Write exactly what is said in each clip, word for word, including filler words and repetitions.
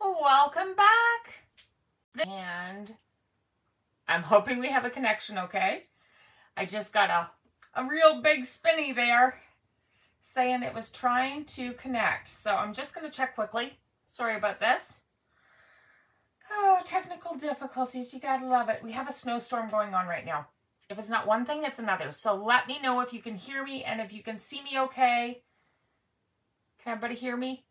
Welcome back. And I'm hoping we have a connection, okay? I just got a, a real big spinny there saying it was trying to connect. So I'm just going to check quickly. Sorry about this. Oh, technical difficulties. You gotta love it. We have a snowstorm going on right now. If it's not one thing, it's another. So let me know if you can hear me and if you can see me okay. Can everybody hear me?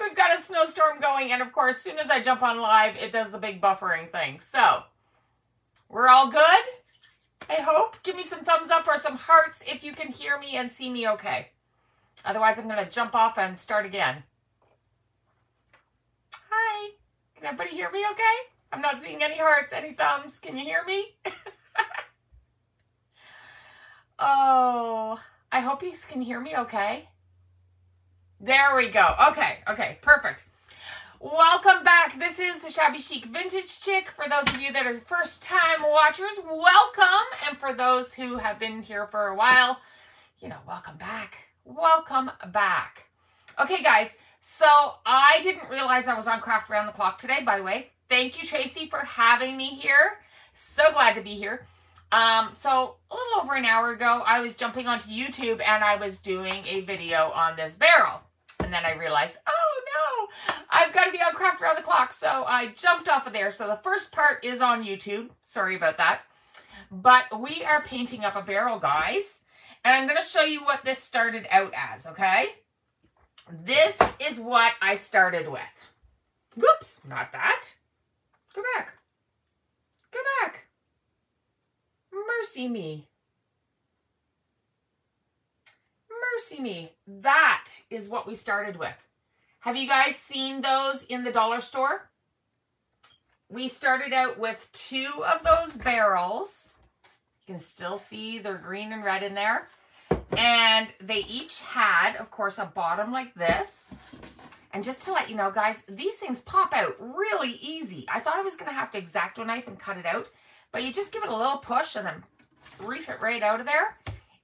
We've got a snowstorm going. And of course, as soon as I jump on live, it does the big buffering thing. So we're all good, I hope. Give me some thumbs up or some hearts if you can hear me and see me okay. Otherwise, I'm going to jump off and start again. Hi. Can everybody hear me okay? I'm not seeing any hearts, any thumbs. Can you hear me? Oh, I hope you can hear me okay. There we go. Okay, okay, perfect. Welcome back. This is the Shabby Chic Vintage Chick. For those of you that are first-time watchers, welcome. And for those who have been here for a while, you know, welcome back. Welcome back. Okay, guys. So I didn't realize I was on Craft Around the Clock today, by the way. Thank you, Tracy, for having me here. So glad to be here. Um, so a little over an hour ago, I was jumping onto YouTube and I was doing a video on this barrel. And then I realized, oh no, I've got to be on Craft Around the Clock. So I jumped off of there. So the first part is on YouTube. Sorry about that. But we are painting up a barrel, guys. And I'm going to show you what this started out as, okay? This is what I started with. Whoops, not that. Go back. Go back. Mercy me. Mercy me. That is what we started with. Have you guys seen those in the dollar store? We started out with two of those barrels. You can still see they're green and red in there. And they each had, of course, a bottom like this. And just to let you know, guys, these things pop out really easy. I thought I was going to have to X-Acto knife and cut it out. But you just give it a little push and then reef it right out of there.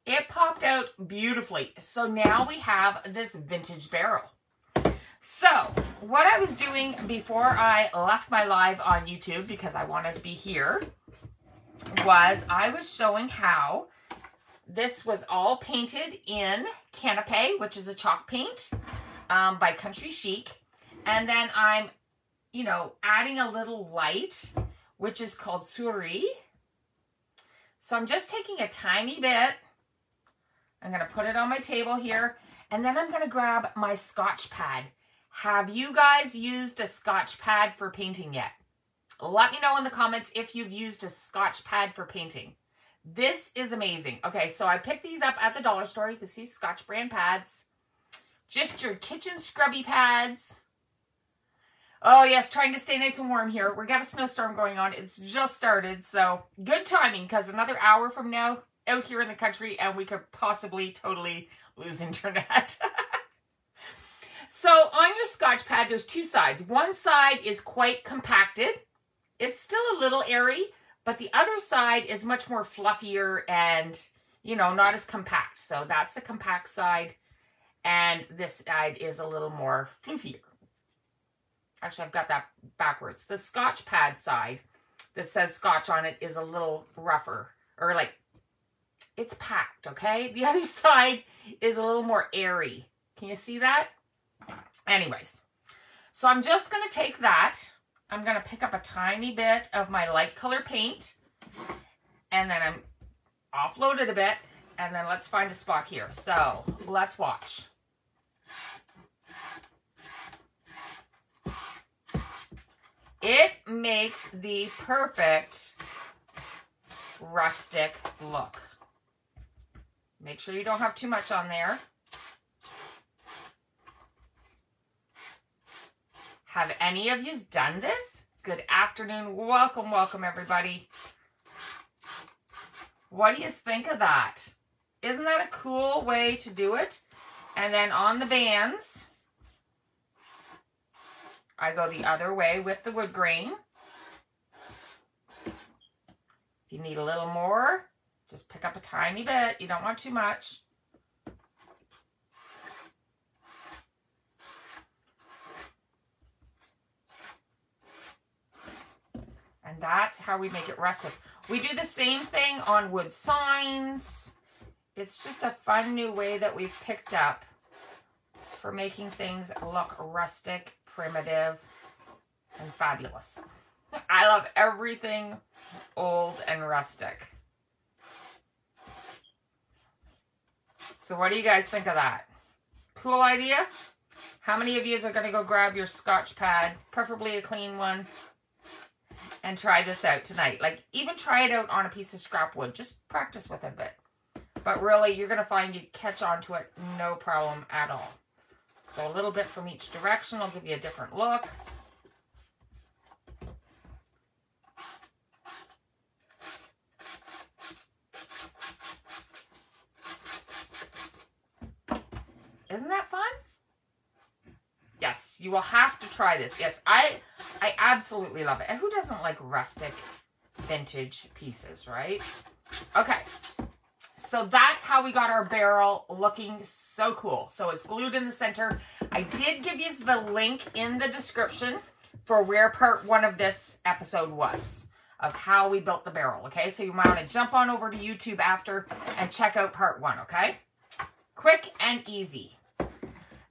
It popped out beautifully. So now we have this vintage barrel. So what I was doing before I left my live on YouTube, because I wanted to be here, was I was showing how this was all painted in Canopy, which is a chalk paint. Um, by Country Chic, and then I'm, you know, adding a little light, which is called Souris. So I'm just taking a tiny bit. I'm going to put it on my table here, and then I'm going to grab my Scotch pad. Have you guys used a Scotch pad for painting yet? Let me know in the comments if you've used a Scotch pad for painting. This is amazing. Okay, so I picked these up at the dollar store. You can see Scotch brand pads. Just your kitchen scrubby pads. Oh, yes, trying to stay nice and warm here. We've got a snowstorm going on. It's just started, so good timing, because another hour from now, out here in the country, and we could possibly totally lose internet. So on your Scotch pad, there's two sides. One side is quite compacted. It's still a little airy, but the other side is much more fluffier and, you know, not as compact. So that's the compact side. And this side is a little more floofier. Actually, I've got that backwards. The Scotch pad side that says Scotch on it is a little rougher. Or like, it's packed, okay? The other side is a little more airy. Can you see that? Anyways, so I'm just going to take that. I'm going to pick up a tiny bit of my light color paint. And then I'm offloaded a bit. And then let's find a spot here. So let's watch. It makes the perfect rustic look. Make sure you don't have too much on there. Have any of you done this? Good afternoon. Welcome, welcome, everybody. What do you think of that? Isn't that a cool way to do it? And then on the bands, I go the other way with the wood grain. If you need a little more, just pick up a tiny bit. You don't want too much. and that's how we make it rustic. We do the same thing on wood signs. It's just a fun new way that we've picked up for making things look rustic, primitive, and fabulous. I love everything old and rustic. So what do you guys think of that? Cool idea? How many of you are going to go grab your Scotch pad, preferably a clean one, and try this out tonight? Like, even try it out on a piece of scrap wood. Just practice with it a bit. But really, you're going to find you catch on to it no problem at all. So a little bit from each direction will give you a different look. Isn't that fun? Yes, you will have to try this. Yes, I I absolutely love it. And who doesn't like rustic vintage pieces, right? Okay, so that's how we got our barrel looking so cool. So it's glued in the center. I did give you the link in the description for where part one of this episode was, of how we built the barrel, okay? So you might want to jump on over to YouTube after and check out part one, okay? Quick and easy.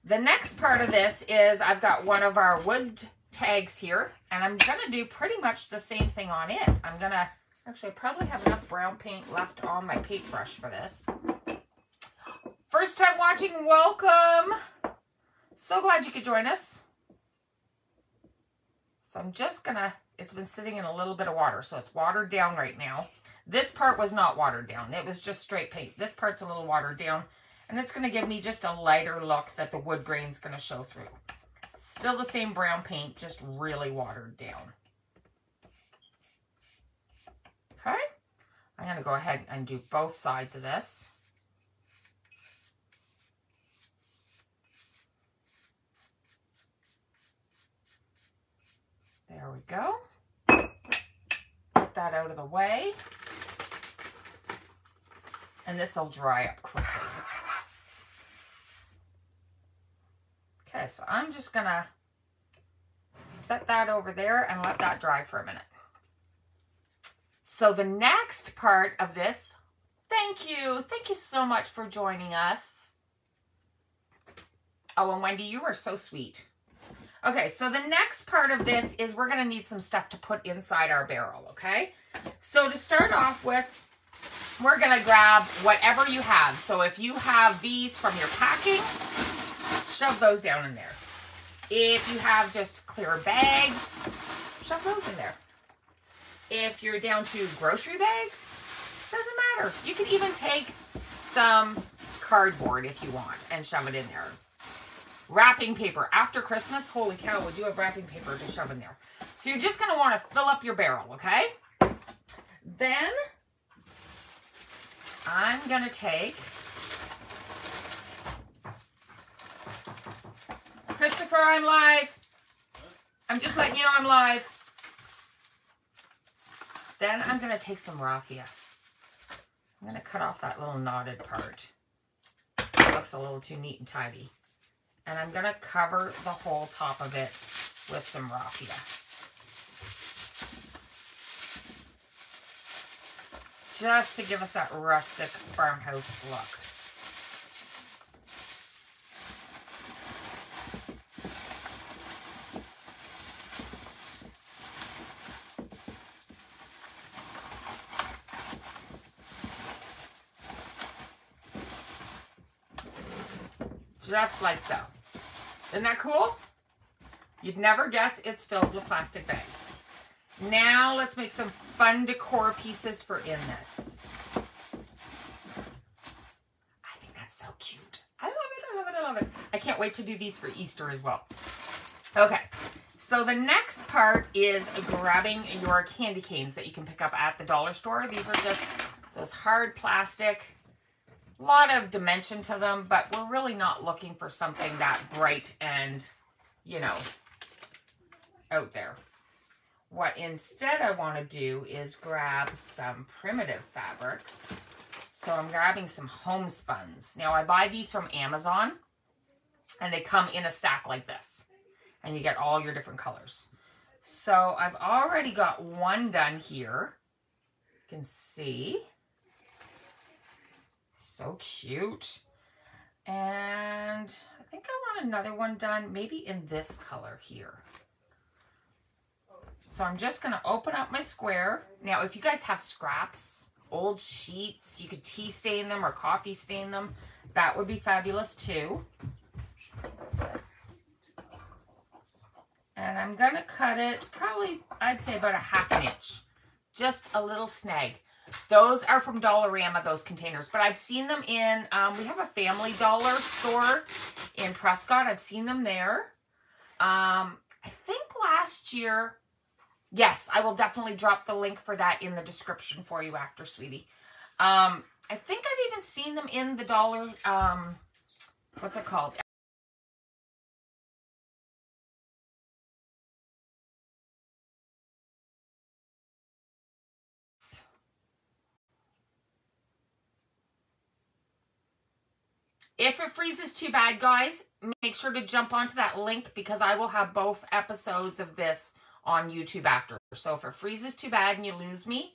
The next part of this is I've got one of our wood tags here, and I'm going to do pretty much the same thing on it. I'm going to, actually I probably have enough brown paint left on my paintbrush for this. First time watching, welcome. So glad you could join us. So I'm just going to, it's been sitting in a little bit of water, so it's watered down right now. This part was not watered down. It was just straight paint. This part's a little watered down. And it's going to give me just a lighter look that the wood grain's going to show through. Still the same brown paint, just really watered down. Okay. I'm going to go ahead and do both sides of this. There we go. Get that out of the way. And this will dry up quickly. Okay, so I'm just going to set that over there and let that dry for a minute. So the next part of this, thank you. Thank you so much for joining us. Oh, and Wendy, you are so sweet. Okay, so the next part of this is we're going to need some stuff to put inside our barrel, okay? So to start off with, we're going to grab whatever you have. So if you have these from your packing, shove those down in there. If you have just clear bags, shove those in there. If you're down to grocery bags, doesn't matter. You can even take some cardboard if you want and shove it in there. Wrapping paper. After Christmas, holy cow, would you have wrapping paper to shove in there? So you're just going to want to fill up your barrel, okay? Then I'm going to take... Christopher, I'm live. I'm just letting you know I'm live. Then I'm going to take some raffia. I'm going to cut off that little knotted part. It looks a little too neat and tidy. And I'm going to cover the whole top of it with some raffia. Just to give us that rustic farmhouse look. Just like so. Isn't that cool? You'd never guess it's filled with plastic bags. Now let's make some fun decor pieces for in this. I think that's so cute. I love it, I love it, I love it. I can't wait to do these for Easter as well. Okay, so the next part is grabbing your candy canes that you can pick up at the dollar store. These are just those hard plastic. A lot of dimension to them, but we're really not looking for something that bright and, you know, out there. What instead I want to do is grab some primitive fabrics. So I'm grabbing some homespuns. Now I buy these from Amazon, and they come in a stack like this, and you get all your different colors. So I've already got one done here. You can see. So cute. And I think I want another one done maybe in this color here. So I'm just going to open up my square. Now, if you guys have scraps, old sheets, you could tea stain them or coffee stain them. That would be fabulous too. And I'm going to cut it probably, I'd say about a half an inch. Just a little snag. Those are from Dollarama, those containers. But I've seen them in, um, we have a Family Dollar store in Prescott. I've seen them there. Um, I think last year, yes, I will definitely drop the link for that in the description for you after, sweetie. Um, I think I've even seen them in the dollar, um, what's it called? If it freezes too bad, guys, make sure to jump onto that link because I will have both episodes of this on YouTube after. So if it freezes too bad and you lose me,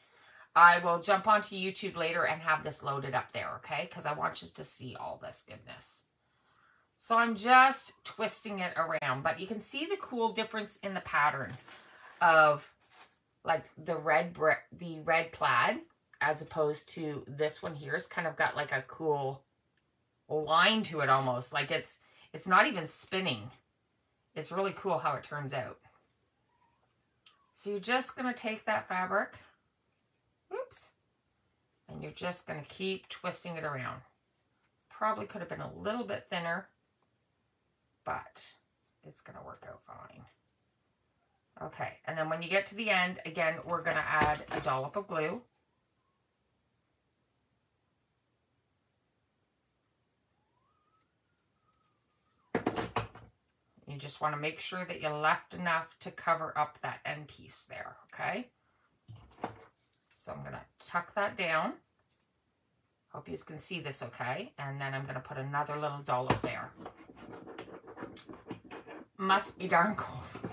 I will jump onto YouTube later and have this loaded up there, okay? Because I want you to see all this goodness. So I'm just twisting it around. But you can see the cool difference in the pattern of like the red, the red plaid as opposed to this one here. It's kind of got like a cool line to it almost, like it's it's not even spinning. It's really cool how it turns out. So you're just going to take that fabric, oops, and you're just going to keep twisting it around. Probably could have been a little bit thinner, but it's going to work out fine. Okay, and then when you get to the end, again, we're going to add a dollop of glue. You just want to make sure that you left enough to cover up that end piece there, okay? So I'm going to tuck that down. Hope you can see this okay. And then I'm going to put another little dollop there. Must be darn cold.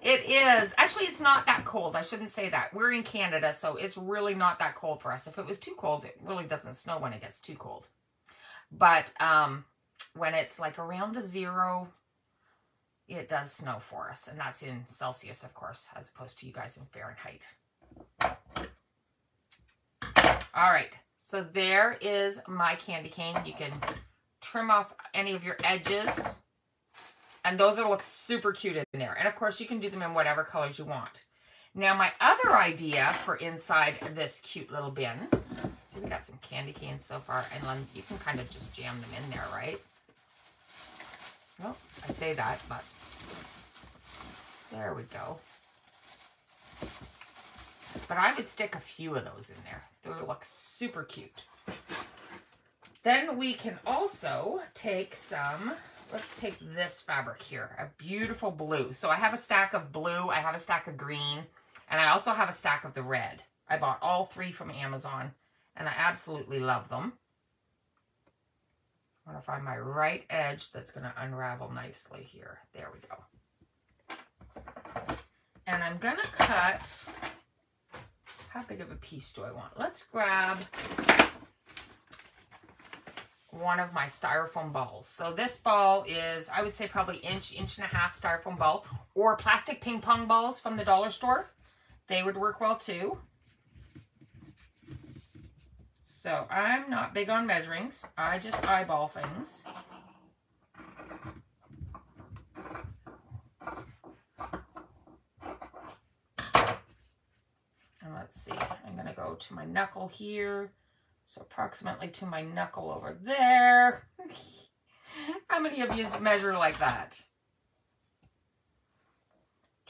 It is. Actually, it's not that cold. I shouldn't say that. We're in Canada, so it's really not that cold for us. If it was too cold, it really doesn't snow when it gets too cold. But um, when it's like around the zero, it does snow for us, and that's in Celsius, of course, as opposed to you guys in Fahrenheit. All right, so there is my candy cane. You can trim off any of your edges, and those will look super cute in there. And of course, you can do them in whatever colors you want. Now, my other idea for inside this cute little bin, see, we got some candy canes so far, and you can kind of just jam them in there, right? Well, I say that, but there we go. But I would stick a few of those in there. They would look super cute. Then we can also take some, let's take this fabric here, a beautiful blue. So I have a stack of blue, I have a stack of green, and I also have a stack of the red. I bought all three from Amazon, and I absolutely love them. I'm going to find my right edge that's going to unravel nicely here. There we go. And I'm going to cut, how big of a piece do I want? Let's grab one of my styrofoam balls. So this ball is, I would say probably inch, inch and a half styrofoam ball, or plastic ping pong balls from the dollar store. They would work well too. So I'm not big on measurings. I just eyeball things. And let's see, I'm gonna go to my knuckle here. So approximately to my knuckle over there. How many of you measure like that?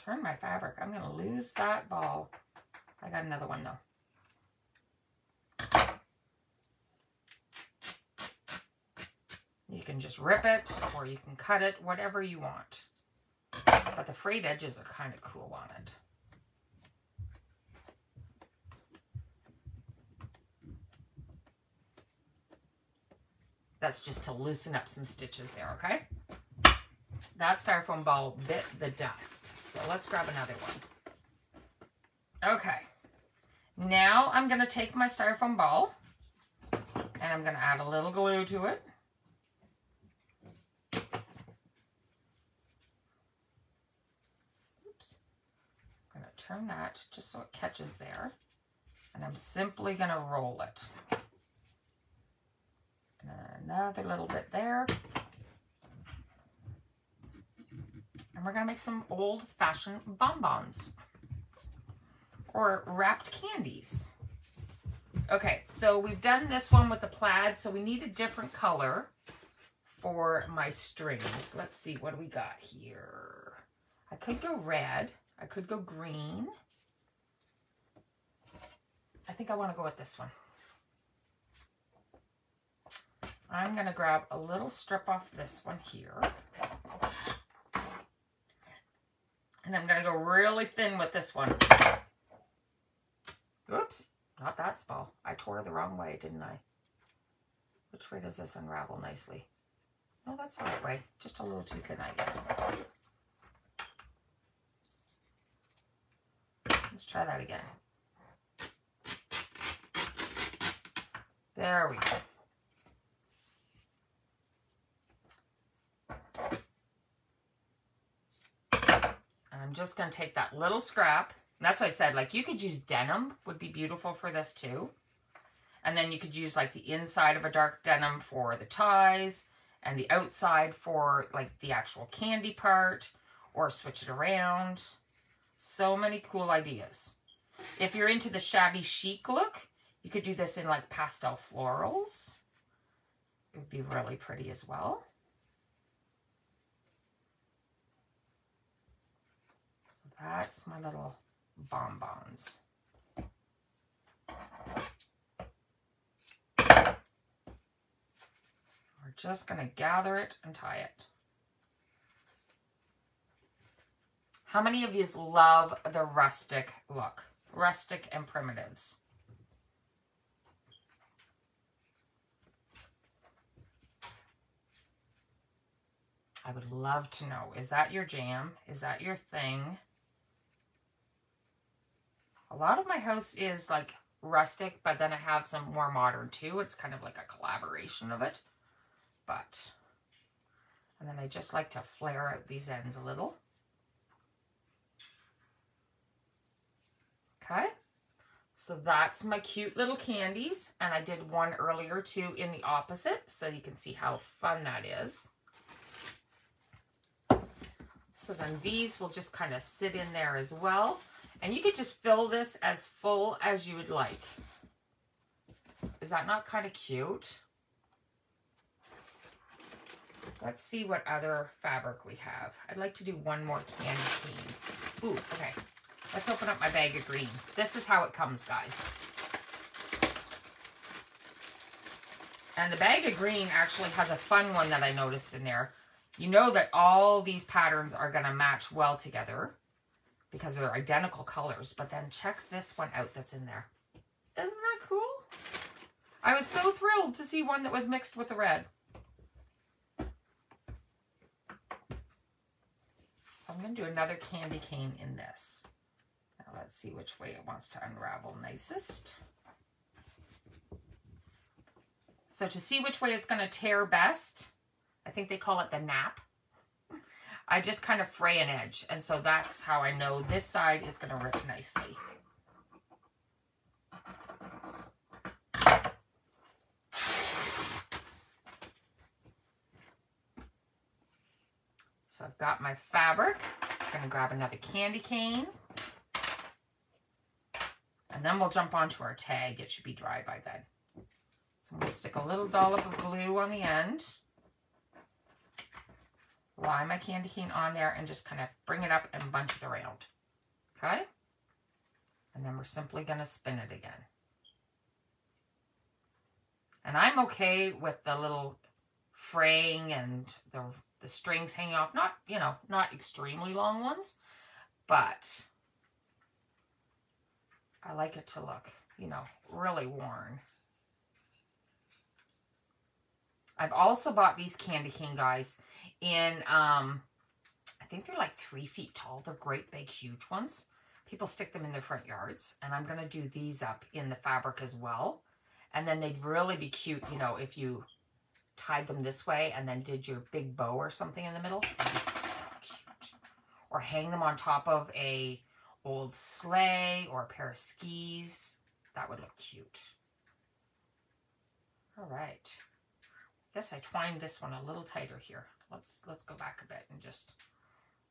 Turn my fabric, I'm gonna lose that ball. I got another one though. You can just rip it, or you can cut it, whatever you want. But the frayed edges are kind of cool on it. That's just to loosen up some stitches there, okay? That styrofoam ball bit the dust. So let's grab another one. Okay. Now I'm going to take my styrofoam ball and I'm going to add a little glue to it. Oops. I'm going to turn that just so it catches there. And I'm simply going to roll it. And another little bit there. And we're going to make some old-fashioned bonbons. Or wrapped candies. Okay, so we've done this one with the plaid, so we need a different color for my strings. Let's see, what do we got here? I could go red. I could go green. I think I want to go with this one. I'm going to grab a little strip off this one here. And I'm going to go really thin with this one. Oops, not that small. I tore the wrong way, didn't I? Which way does this unravel nicely? No, that's the right way. Just a little too thin, I guess. Let's try that again. There we go. I'm just going to take that little scrap. And that's why I said, like, you could use denim, would be beautiful for this too. And then you could use, like, the inside of a dark denim for the ties and the outside for, like, the actual candy part, or switch it around. So many cool ideas. If you're into the shabby chic look, you could do this in, like, pastel florals. It would be really pretty as well. That's my little bonbons. We're just going to gather it and tie it. How many of you love the rustic look? Rustic and primitives. I would love to know. Is that your jam? Is that your thing? A lot of my house is like rustic, but then I have some more modern too. It's kind of like a collaboration of it. But, and then I just like to flare out these ends a little. Okay. So that's my cute little candies. And I did one earlier too in the opposite. So you can see how fun that is. So then these will just kind of sit in there as well. And you could just fill this as full as you would like. Is that not kind of cute? Let's see what other fabric we have. I'd like to do one more candy cane. Ooh, okay. Let's open up my bag of green. This is how it comes, guys. And the bag of green actually has a fun one that I noticed in there. You know that all these patterns are going to match well together, because they're identical colors, but then check this one out that's in there. Isn't that cool? I was so thrilled to see one that was mixed with the red. So I'm going to do another candy cane in this. Now let's see which way it wants to unravel nicest. So to see which way it's going to tear best, I think they call it the nap. I just kind of fray an edge, and so that's how I know this side is going to rip nicely. So I've got my fabric. I'm going to grab another candy cane. And then we'll jump onto our tag. It should be dry by then. So I'm going to stick a little dollop of glue on the end. Line my candy cane on there and just kind of bring it up and bunch it around. Okay? And then we're simply going to spin it again. And I'm okay with the little fraying and the, the strings hanging off. Not, you know, not extremely long ones, but I like it to look, you know, really worn. I've also bought these candy cane guys in, um, I think they're like three feet tall. They're great big, huge ones. People stick them in their front yards, and I'm going to do these up in the fabric as well. And then they'd really be cute, you know, if you tied them this way and then did your big bow or something in the middle. That'd be so cute. Or hang them on top of a old sleigh or a pair of skis. That would look cute. All right. I guess I twined this one a little tighter here. Let's let's go back a bit and just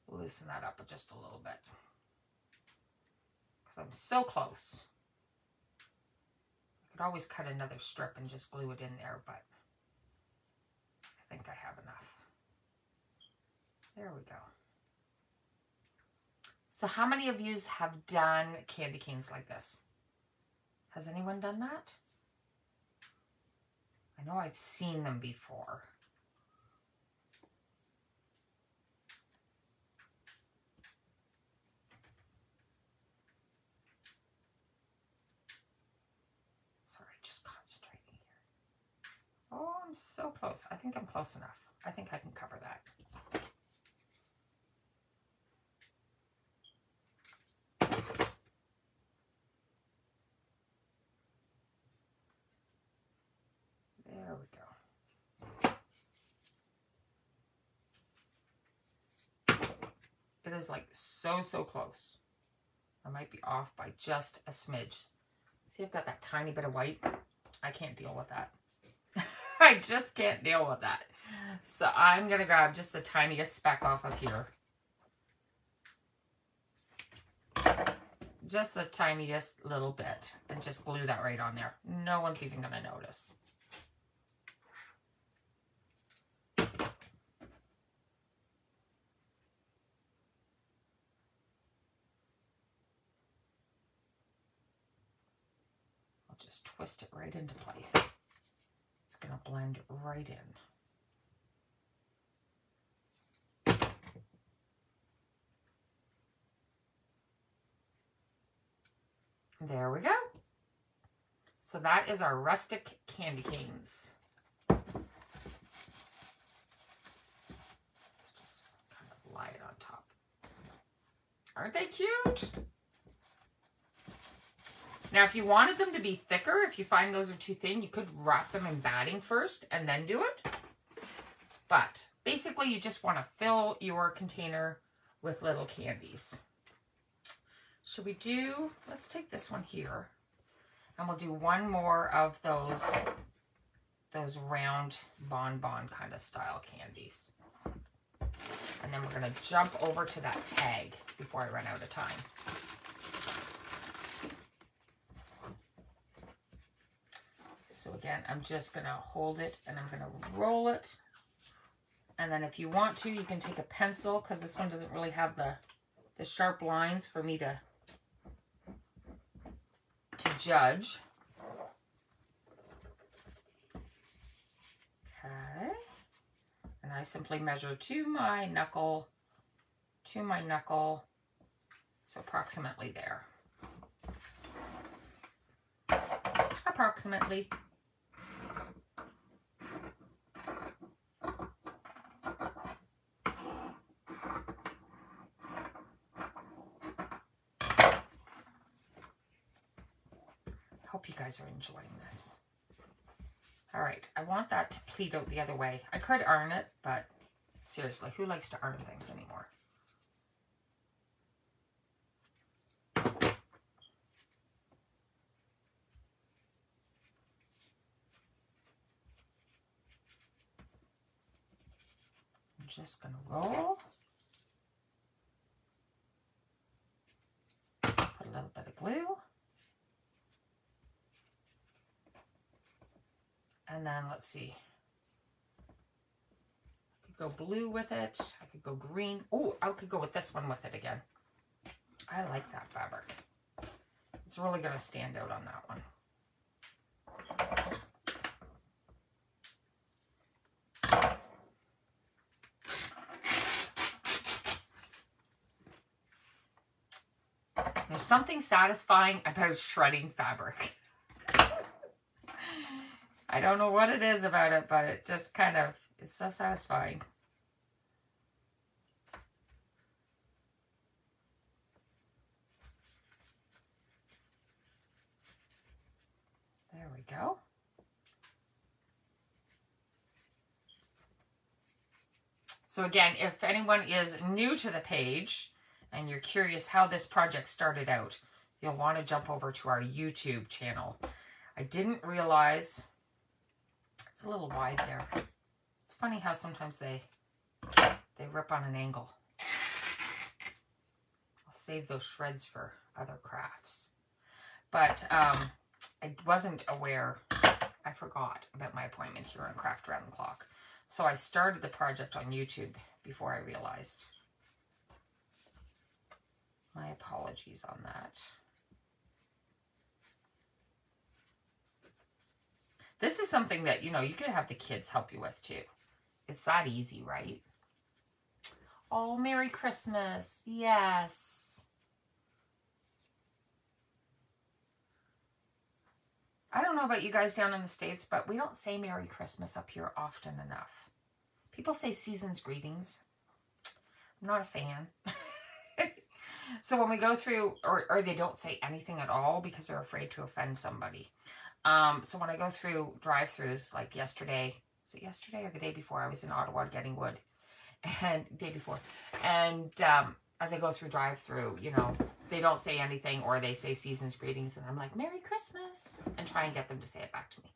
loosen that up just a little bit. Because I'm so close. I could always cut another strip and just glue it in there, but I think I have enough. There we go. So how many of you have done candy canes like this? Has anyone done that? I know I've seen them before. Sorry, just concentrating here. Oh, I'm so close. I think I'm close enough. I think I can cover that. There we go. It is like so, so close. I might be off by just a smidge. See, I've got that tiny bit of white. I can't deal with that. I just can't deal with that. So I'm going to grab just the tiniest speck off of here. Just the tiniest little bit. And just glue that right on there. No one's even going to notice. Just twist it right into place. It's going to blend right in. There we go. So that is our rustic candy canes. Just kind of lie it on top. Aren't they cute? Now, if you wanted them to be thicker, if you find those are too thin, you could wrap them in batting first and then do it. But basically, you just want to fill your container with little candies. Should we do, let's take this one here. And we'll do one more of those, those round bonbon kind of style candies. And then we're going to jump over to that tag before I run out of time. So again, I'm just going to hold it and I'm going to roll it. And then if you want to, you can take a pencil, because this one doesn't really have the, the sharp lines for me to, to judge. Okay. And I simply measure to my knuckle, to my knuckle, so approximately there. Approximately. Hope you guys are enjoying this. All right, I want that to pleat out the other way. I could iron it, but seriously, who likes to iron things anymore? I'm just going to roll. Put a little bit of glue. And then let's see, I could go blue with it, I could go green. Oh, I could go with this one with it again. I like that fabric. It's really going to stand out on that one. There's something satisfying about shredding fabric. I don't know what it is about it, but it just kind of, it's so satisfying. go. So again, if anyone is new to the page and you're curious how this project started out, you'll want to jump over to our YouTube channel. I didn't realize, it's a little wide there. It's funny how sometimes they, they rip on an angle. I'll save those shreds for other crafts. But um, I wasn't aware, I forgot about my appointment here on Craft Around the Clock. So I started the project on YouTube before I realized. My apologies on that. This is something that, you know, you could have the kids help you with too. It's that easy, right? Oh, Merry Christmas. Yes. I don't know about you guys down in the States, but we don't say Merry Christmas up here often enough. People say season's greetings. I'm not a fan. So when we go through, or, or they don't say anything at all because they're afraid to offend somebody. Um, so when I go through drive-thrus, like yesterday, was it yesterday or the day before? I was in Ottawa getting wood, and day before. And um, as I go through drive-thru, you know, they don't say anything, or they say season's greetings, and I'm like, Merry Christmas, and try and get them to say it back to me.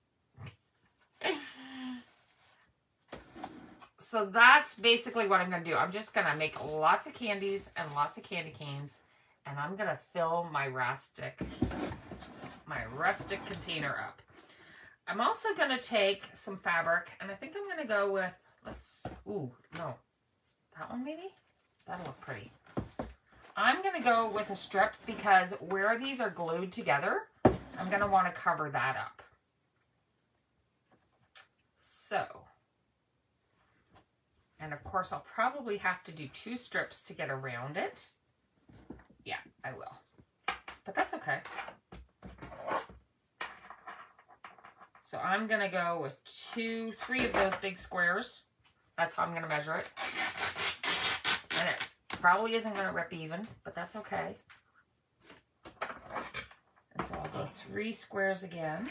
So that's basically what I'm going to do. I'm just going to make lots of candies and lots of candy canes. And I'm going to fill my rustic, my rustic container up. I'm also going to take some fabric. And I think I'm going to go with, let's, ooh, no. That one maybe? That'll look pretty. I'm going to go with a strip because where these are glued together, I'm going to want to cover that up. So. And of course, I'll probably have to do two strips to get around it. Yeah, I will. But that's okay. So I'm going to go with two, three of those big squares. That's how I'm going to measure it. And it probably isn't going to rip even, but that's okay. And so I'll go three squares again.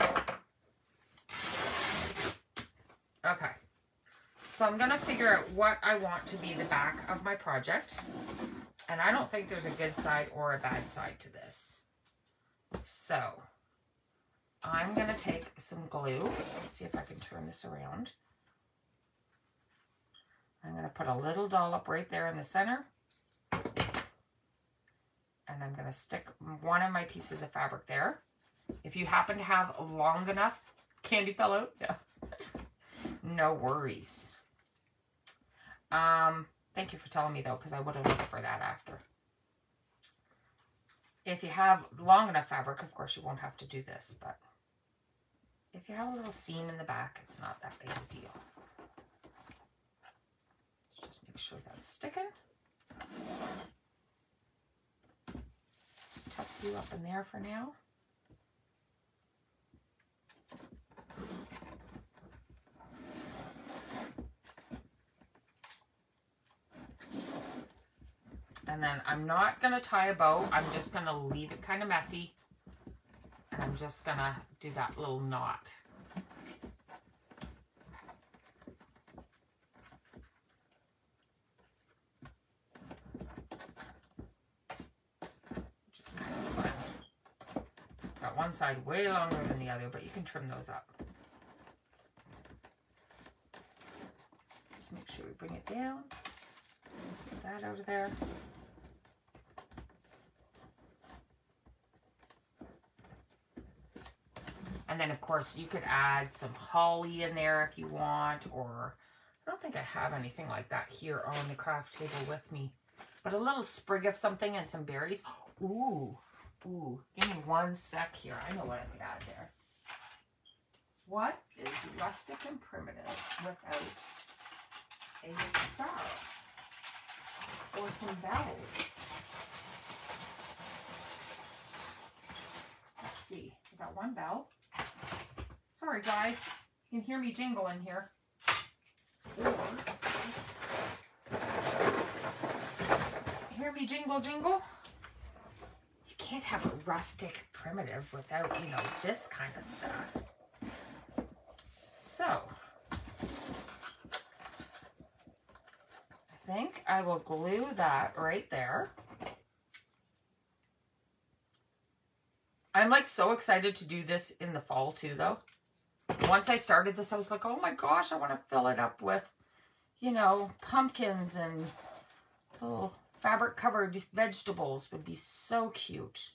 Okay. So I'm going to figure out what I want to be the back of my project. And I don't think there's a good side or a bad side to this. So I'm going to take some glue. Let's see if I can turn this around. I'm going to put a little dollop right there in the center. And I'm going to stick one of my pieces of fabric there. If you happen to have long enough candy fell out, yeah, no worries. Um, thank you for telling me, though, because I would have looked for that after. If you have long enough fabric, of course, you won't have to do this, but if you have a little seam in the back, it's not that big of a deal. Let's just make sure that's sticking. Tuck you up in there for now. And then I'm not going to tie a bow. I'm just going to leave it kind of messy. And I'm just going to do that little knot. Just kind of fun. Got one side way longer than the other, but you can trim those up. Just make sure we bring it down. Get that out of there. And then, of course, you could add some holly in there if you want, or I don't think I have anything like that here on the craft table with me. But a little sprig of something and some berries. Ooh, ooh, give me one sec here. I know what I could add there. What is rustic and primitive without a star or some vowels? Let's see, I got one vowel. Sorry guys, you can hear me jingle in here. Or, hear me jingle jingle? You can't have a rustic primitive without, you know, this kind of stuff. So I think I will glue that right there. I'm like so excited to do this in the fall too, though. Once I started this, I was like, oh my gosh, I want to fill it up with, you know, pumpkins and little fabric covered vegetables would be so cute.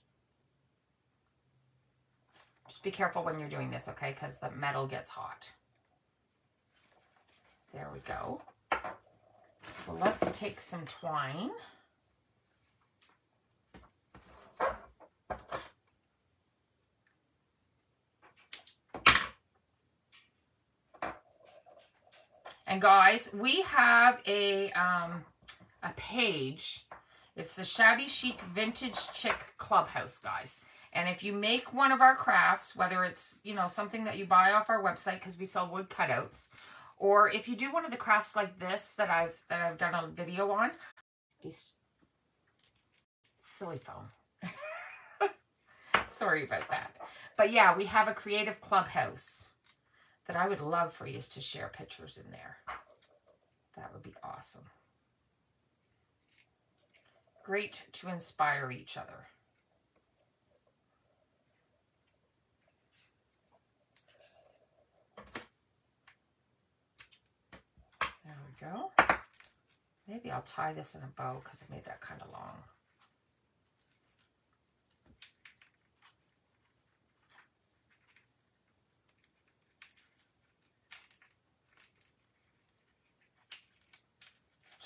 Just be careful when you're doing this, okay? Because the metal gets hot. There we go. So let's take some twine. And guys, we have a um, a page. It's the Shabby Chic Vintage Chick Clubhouse, guys. And if you make one of our crafts, whether it's, you know, something that you buy off our website because we sell wood cutouts, or if you do one of the crafts like this that I've that I've done a video on, silly phone. Sorry about that. But yeah, we have a creative clubhouse that I would love for you to share pictures in there. That would be awesome. Great to inspire each other. There we go. Maybe I'll tie this in a bow because I made that kind of long.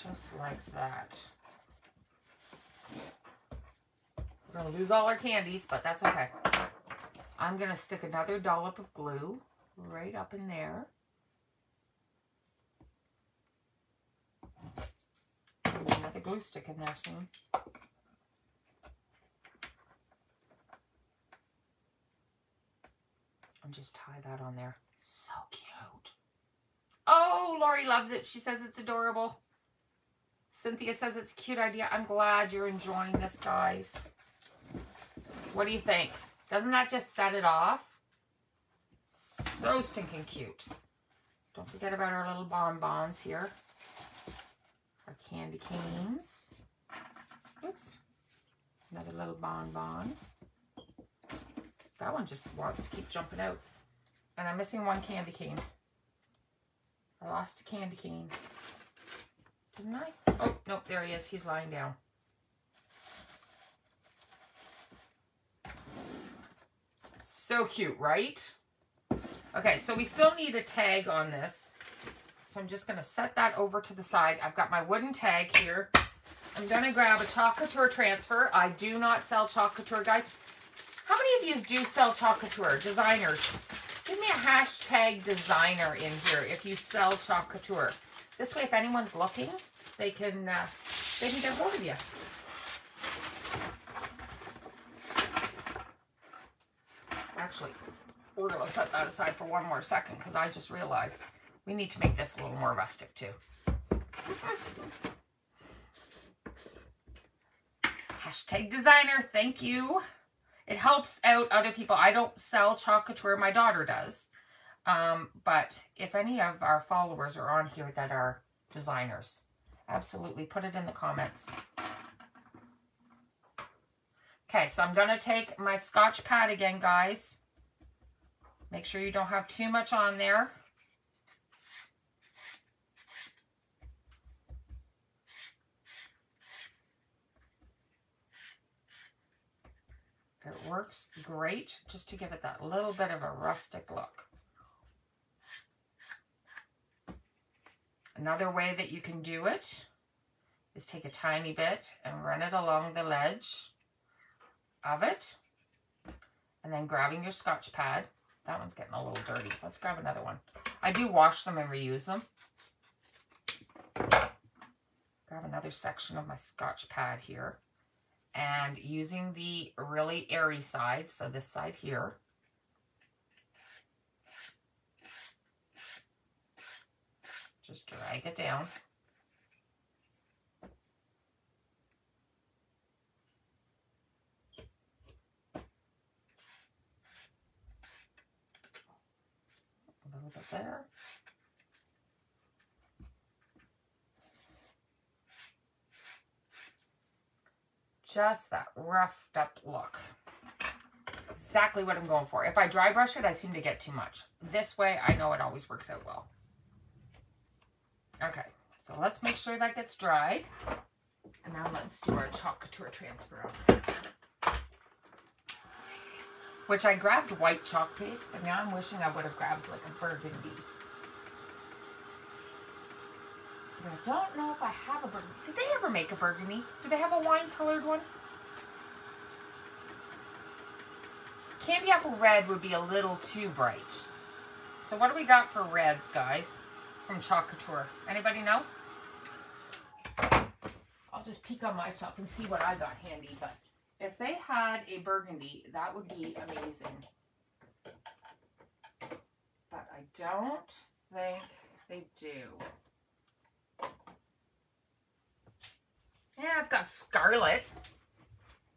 Just like that. We're going to lose all our candies, but that's okay. I'm going to stick another dollop of glue right up in there. Another glue stick in there soon. And just tie that on there. So cute. Oh, Lori loves it. She says it's adorable. Cynthia says it's a cute idea. I'm glad you're enjoying this, guys. What do you think? Doesn't that just set it off? So stinking cute. Don't forget about our little bonbons here. Our candy canes. Oops. Another little bonbon. That one just wants to keep jumping out. And I'm missing one candy cane. I lost a candy cane. Didn't I? Oh, nope, there he is. He's lying down. So cute, right? Okay, so we still need a tag on this. So I'm just going to set that over to the side. I've got my wooden tag here. I'm going to grab a Chalk Couture transfer. I do not sell Chalk Couture, guys. How many of you do sell Chalk Couture? Designers. Give me a hashtag designer in here if you sell Chalk Couture. This way, if anyone's looking, they can uh, they can get hold of you. Actually, we're gonna set that aside for one more second because I just realized we need to make this a little more rustic too. Hashtag designer, thank you. It helps out other people. I don't sell Chalk Couture, my daughter does. Um, but if any of our followers are on here that are designers, absolutely put it in the comments. Okay, so I'm going to take my Scotch pad again, guys. Make sure you don't have too much on there. It works great just to give it that little bit of a rustic look. Another way that you can do it is take a tiny bit and run it along the ledge of it. And then grabbing your Scotch pad. That one's getting a little dirty. Let's grab another one. I do wash them and reuse them. Grab another section of my Scotch pad here. And using the really airy side, so this side here. Just drag it down. little bit there. Just that roughed up look. That's exactly what I'm going for. If I dry brush it, I seem to get too much. This way, I know it always works out well. Okay, so let's make sure that gets dried. And now let's do our Chalk Couture transfer over. Which I grabbed white chalk paste, but now I'm wishing I would have grabbed like a burgundy. But I don't know if I have a burgundy. Did they ever make a burgundy? Do they have a wine colored one? Candy apple red would be a little too bright. So what do we got for reds, guys, from Chalk Couture? Anybody know? I'll just peek on my shop and see what I got handy, but if they had a burgundy, that would be amazing. But I don't think they do. Yeah, I've got scarlet.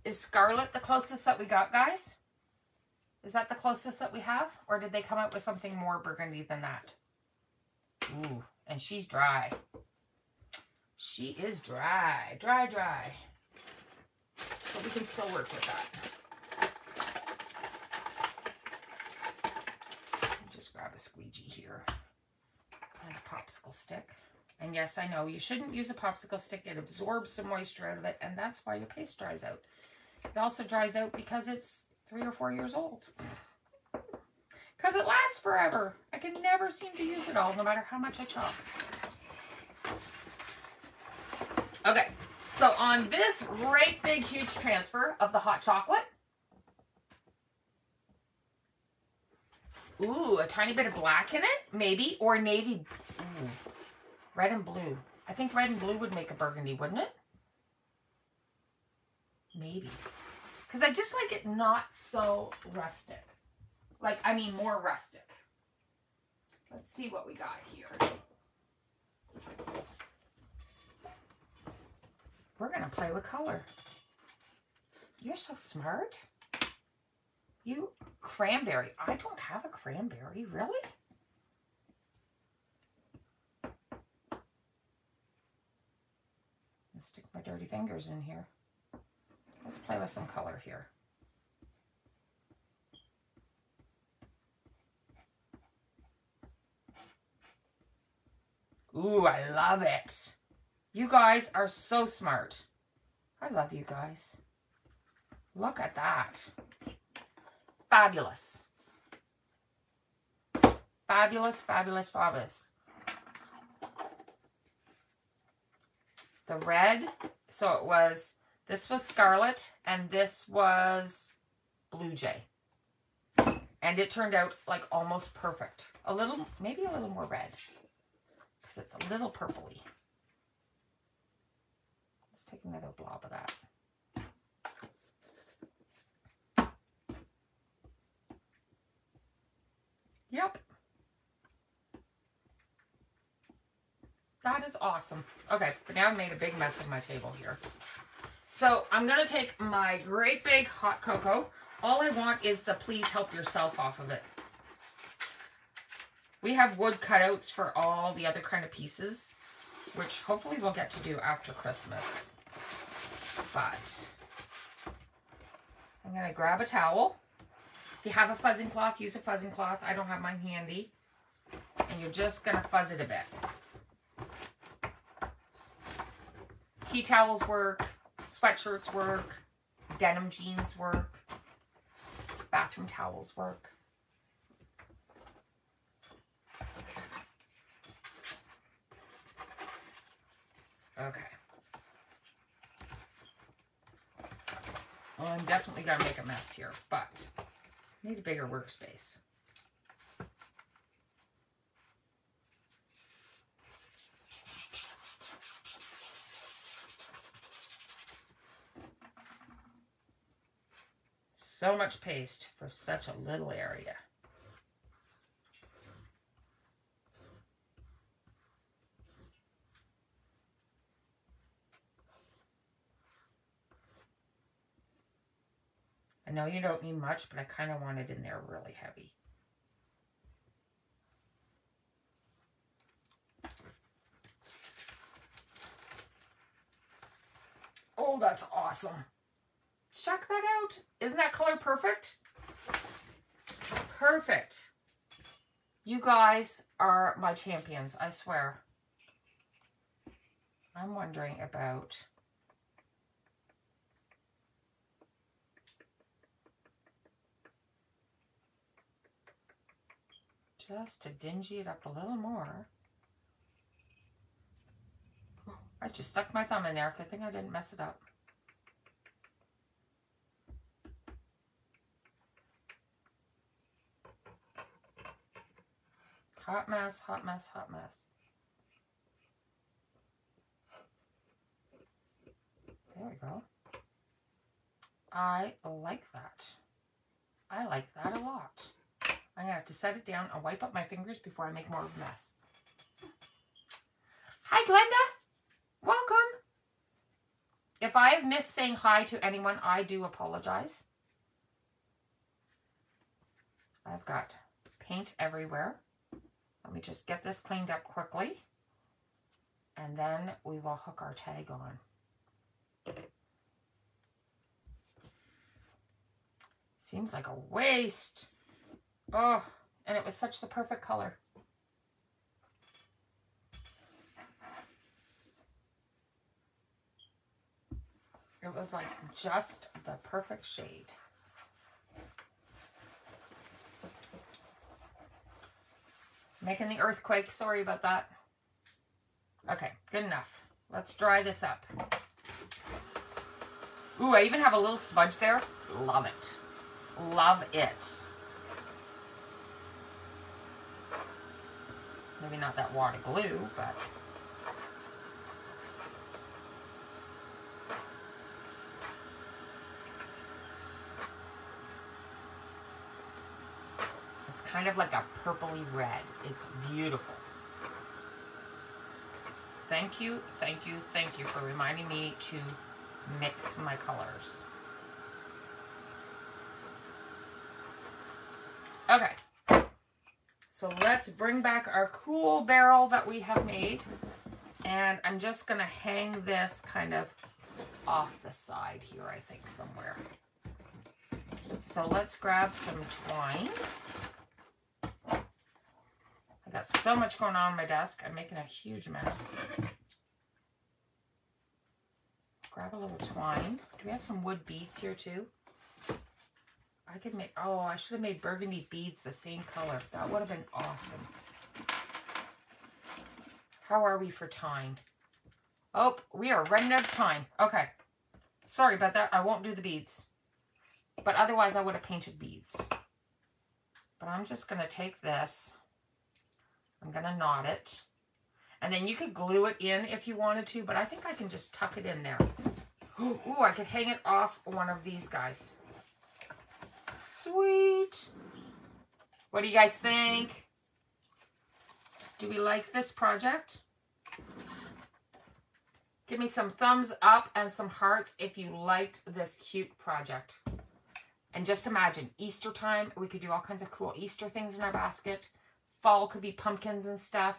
Is scarlet the closest that we got, guys? Is that the closest that we have? Or did they come up with something more burgundy than that? Ooh, and she's dry. She is dry. Dry, dry. But we can still work with that. Just grab a squeegee here and a popsicle stick. And yes, I know you shouldn't use a popsicle stick. It absorbs some moisture out of it, and that's why your paste dries out. It also dries out because it's three or four years old. Because it lasts forever. I can never seem to use it all, no matter how much I chop. Okay. So on this great big huge transfer of the hot chocolate, ooh, a tiny bit of black in it, maybe, or navy, ooh, red and blue. I think red and blue would make a burgundy, wouldn't it? Maybe. Because I just like it not so rustic. Like, I mean more rustic. Let's see what we got here. We're going to play with color. You're so smart. You cranberry. I don't have a cranberry, really? I'll stick my dirty fingers in here. Let's play with some color here. Ooh, I love it. You guys are so smart. I love you guys. Look at that. Fabulous. Fabulous, fabulous, fabulous. The red, so it was, this was scarlet and this was blue jay. And it turned out like almost perfect. A little, maybe a little more red because it's a little purpley. Take another blob of that. Yep. That is awesome. Okay, but now I've made a big mess of my table here. So I'm going to take my great big hot cocoa. All I want is the please help yourself off of it. We have wood cutouts for all the other kind of pieces, which hopefully we'll get to do after Christmas. But I'm going to grab a towel. If you have a fuzzing cloth, use a fuzzing cloth. I don't have mine handy. And you're just going to fuzz it a bit. Tea towels work. Sweatshirts work. Denim jeans work. Bathroom towels work. Okay. Well, I'm definitely going to make a mess here, but I need a bigger workspace. So much paste for such a little area. No, you don't need much, but I kind of want it in there really heavy. Oh, that's awesome. Check that out. Isn't that color perfect? Perfect. You guys are my champions, I swear. I'm wondering about... just to dingy it up a little more. I just stuck my thumb in there. Good thing I didn't mess it up. Hot mess, hot mess, hot mess. There we go. I like that. I like that a lot. I'm gonna have to set it down and wipe up my fingers before I make more of a mess. Hi, Glenda. Welcome. If I have missed saying hi to anyone, I do apologize. I've got paint everywhere. Let me just get this cleaned up quickly, and then we will hook our tag on. Seems like a waste. Oh, and it was such the perfect color. It was like just the perfect shade. Making the earthquake. Sorry about that. Okay, good enough. Let's dry this up. Ooh, I even have a little smudge there. Love it. Love it. Maybe not that water glue, but... it's kind of like a purpley red. It's beautiful. Thank you, thank you, thank you for reminding me to mix my colors. Okay. So let's bring back our cool barrel that we have made, and I'm just going to hang this kind of off the side here, I think, somewhere. So let's grab some twine. I got so much going on on my desk. I'm making a huge mess. Grab a little twine. Do we have some wood beads here too? I could make, oh, I should have made burgundy beads the same color. That would have been awesome. How are we for time? Oh, we are running out of time. Okay. Sorry about that. I won't do the beads. But otherwise, I would have painted beads. But I'm just going to take this. I'm going to knot it. And then you could glue it in if you wanted to, but I think I can just tuck it in there. Ooh, ooh, I could hang it off one of these guys. Sweet. What do you guys think? Do we like this project? Give me some thumbs up and some hearts if you liked this cute project. And just imagine, Easter time, we could do all kinds of cool Easter things in our basket. Fall could be pumpkins and stuff.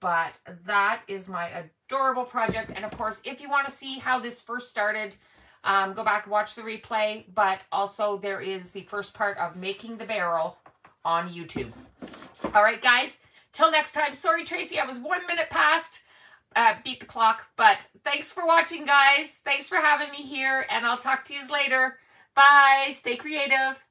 But that is my adorable project. And of course, if you want to see how this first started, Um, go back and watch the replay, but also there is the first part of making the barrel on YouTube. All right, guys, till next time. Sorry, Tracy, I was one minute past. Uh, beat the clock, but thanks for watching, guys. Thanks for having me here, and I'll talk to you later. Bye. Stay creative.